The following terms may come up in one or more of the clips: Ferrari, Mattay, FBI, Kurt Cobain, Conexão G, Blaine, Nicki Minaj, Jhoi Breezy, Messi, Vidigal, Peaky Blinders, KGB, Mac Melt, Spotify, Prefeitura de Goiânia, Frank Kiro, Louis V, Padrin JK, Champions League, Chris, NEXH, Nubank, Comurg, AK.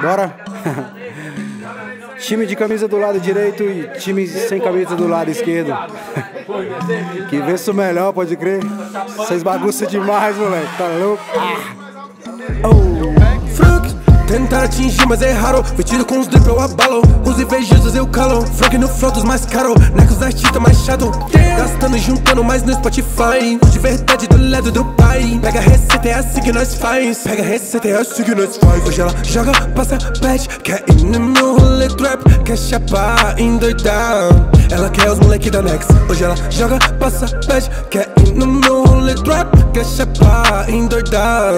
Bora! Time de camisa do lado direito e time sem camisa do lado esquerdo. Que vença o melhor, pode crer. Vocês bagunçam demais, moleque. Tá louco? Tentar atingir, mas erraram. Vestido com os drips, eu abalo. Os invejosos eu calo. Frank no flow dos mais caros. Necos artista mais chato. Gastando e juntando mais no Spotify. De verdade do lado do pai. Pega a receita, é assim que nós faz. Pega a receita, é assim que nós faz. Hoje ela joga, passa, pede. Quer ir no meu rolê trap. Quer chapar, endoidar. Ela quer os moleque da NEXH. Hoje ela joga, passa, pede. Quer ir no meu rolê trap. Quer chapar, endoidar.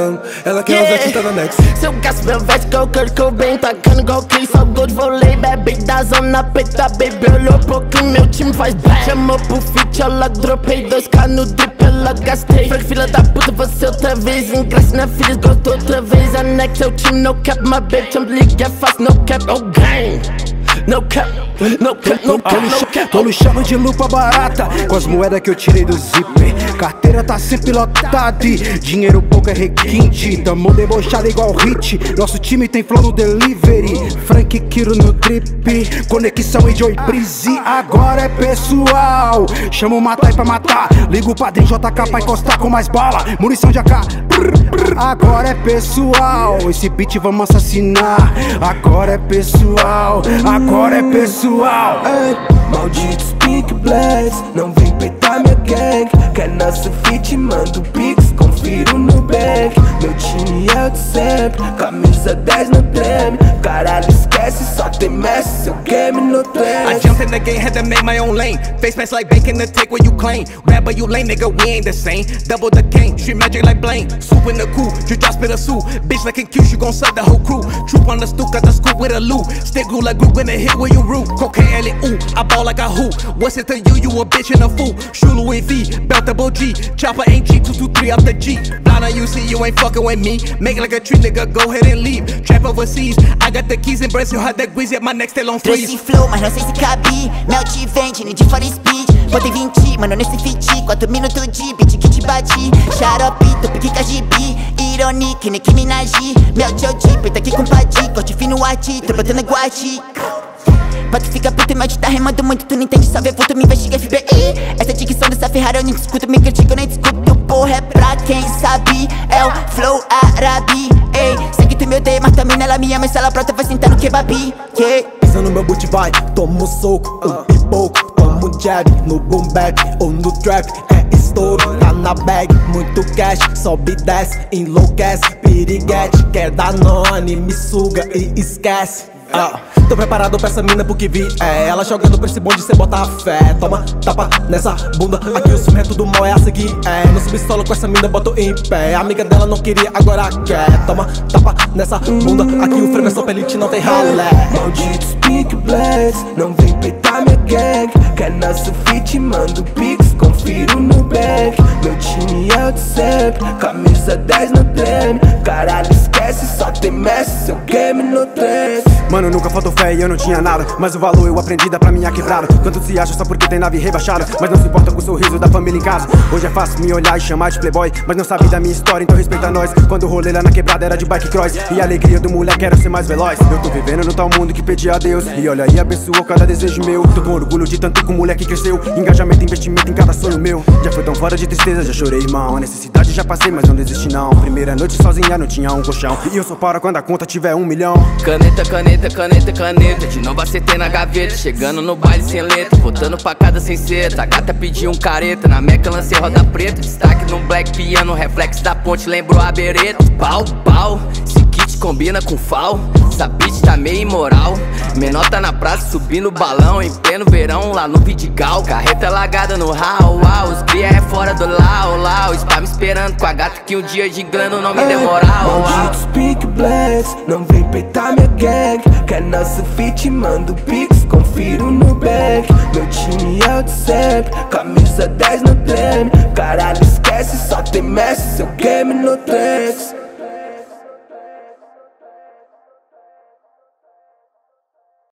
Ela quer os artistas da NEXH. Seu gasto, meu velho. Go Kurt Cobain, tacando igual Chris, só gol de vôlei. Bebe da zona preta, baby, olhou pouco, meu time faz bem. Chamou pro feat, ela dropei, 2K no drip, ela gastei. Frank, filha da puta, você outra vez, ingresso na filha, gostou outra vez. A NEXH é o time, no cap, my baby, champ league, é fácil, no cap, oh gang. No cap, no cap, no cap, no cap. Tô me chamando de lupa barata, com as moedas que eu tirei do zíper. Carteira tá sempre lotada e dinheiro pouco é requinte. Tamo debochado igual hit. Nosso time tem flow no delivery. Frank Kiro no trip. Conexão e Jhoi Breezy. Agora é pessoal. Chama o Mattay pra matar. Liga o padrinho JK pra encostar com mais bala. Munição de AK. Agora é pessoal. Esse beat vamos assassinar. Agora é pessoal. Agora é pessoal. Ei, malditos Peaky Blinders. Não vem peitar minha gang. Quer nosso feat, mando pix, confiro no Nubank. Meu time é o de sempre, camisa 10 não treme. Caralho, esquece, só tem Messi, seu game no trend. I jumped in the game, had to make my own lane. Face pass like bank in the take what you claim. Rap but you lame, nigga, we ain't the same. Double the game, street magic like Blaine. Swoop in the coup, you just spit a suit. Bitch like a Q, she gon' suck the whole crew. Troop on the stoop, got the scoop with a loop. Stick glue like glue when it hit where you root. Cocaine, alley, ooh, I ball like a hoop. What's it to you, you a bitch and a fool. Shoot Louis V, belt double G. Chopper ain't G, 223 up the G. Blind on you, see you ain't fucking with me. Make like a tree, nigga, go ahead and leave. Trap overseas, I got the keys in Brazil, hard that greasy, at my next long freeze. Esse flow, mas não sei se cabe. Melt e vende, need for speed. Botei 20, mano, nesse fit. 4 minutos de beat que te bati. Xarope, tupi, KGB. Ironic, Nicki Minaj. Melt e OG, peita aqui com Padi. Corte fino, arte, tô botando guardi. Bato fica puto e maldita, remando muito. Tu não entende, só vê vulto, me investiga FBI. Essa dicção dessa Ferrari eu nem discuto. Me critico, eu nem discuto, porra, é pra quem sabe. É o flow árabe, ei. Sei que tu me odeia, mas também ela me ama. E se ela brota, vai sentar no kebabi, yeah. Pisa no meu boot, vai, toma um soco, um pipoco. Toma um jab, no boom back ou no trap. É estouro, tá na bag, muito cash. Sobe, desce, enlouquece, piriguete. Quer dar none, me suga e esquece. Tô preparado pra essa mina porque vi ela jogando pra esse bonde, cê bota a fé. Toma tapa nessa bunda, aqui o filme é tudo mal, é a seguir. No subsolo com essa mina boto em pé. A amiga dela não queria, agora quer. Toma tapa nessa bunda, aqui o frame é só pelite, não tem ralé. Malditos Peaky Blinders, não vem peitar minha gang. Quer nosso feat, mando pix, confiro no Nubank. Meu time é o de sempre, camisa 10 não treme. Caralho, esquece, só tem Messi, seu game no trem. Mano, nunca faltou fé e eu não tinha nada. Mas o valor eu aprendi dá pra minha quebrada. Tanto se acha só porque tem nave rebaixada. Mas não se importa com o sorriso da família em casa. Hoje é fácil me olhar e chamar de playboy. Mas não sabe da minha história, então respeita nós. Quando o rolê lá na quebrada era de bike cross. E a alegria do moleque era ser mais veloz. Eu tô vivendo no tal mundo que pedi a Deus. E olha aí, abençoou cada desejo meu. Tô com orgulho de tanto que o moleque cresceu. Engajamento, investimento em cada sonho meu. Já foi tão fora de tristeza, já chorei, irmão. A necessidade já passei, mas não desisti não. Primeira noite sozinha, não tinha um colchão. E eu só paro quando a conta tiver 1 milhão. Caneta, caneta, caneta, caneta, de novo acertei na gaveta. Chegando no baile sem letra, voltando pra casa sem seta. A gata pediu um careta, na meca lancei roda preta. Destaque no black piano, reflexo da ponte lembrou a bereta. Pau, pau, esse kit combina com fal. Essa bitch tá meio imoral. Menor tá na praça subindo balão, em pleno verão lá no Vidigal. Carreta largada no hau, hau, os cria é fora do lau, lau. Spam esperando com a gata que um dia de grana não me demorar. Malditos Peaky Blinders, não vem peitar minha gang. Quer nosso feat, mando pix, confiro no Nubank. Meu time é o de sempre, camisa 10 não treme. Caralho, esquece, só tem Messi, seu game no trends.